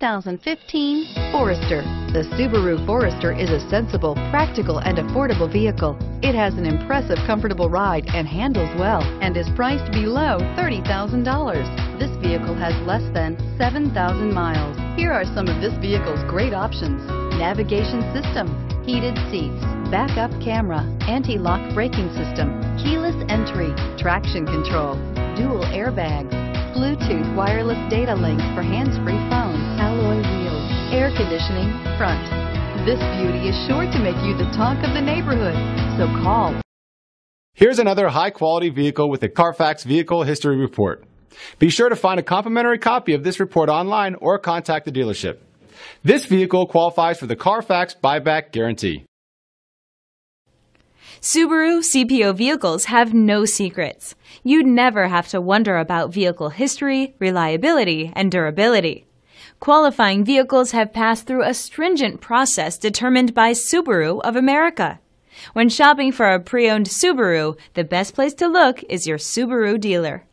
2015 Forester. The Subaru Forester is a sensible, practical, and affordable vehicle. It has an impressive, comfortable ride and handles well, and is priced below $30,000. This vehicle has less than 7,000 miles. Here are some of this vehicle's great options: navigation system, heated seats, backup camera, anti-lock braking system, keyless entry, traction control, dual airbags, Bluetooth wireless data link for hands-free phone, alloy wheels, air conditioning, front. This beauty is sure to make you the talk of the neighborhood, so call. Here's another high-quality vehicle with a Carfax Vehicle History Report. Be sure to find a complimentary copy of this report online or contact the dealership. This vehicle qualifies for the Carfax Buyback Guarantee. Subaru CPO vehicles have no secrets. You'd never have to wonder about vehicle history, reliability, and durability. Qualifying vehicles have passed through a stringent process determined by Subaru of America. When shopping for a pre-owned Subaru, the best place to look is your Subaru dealer.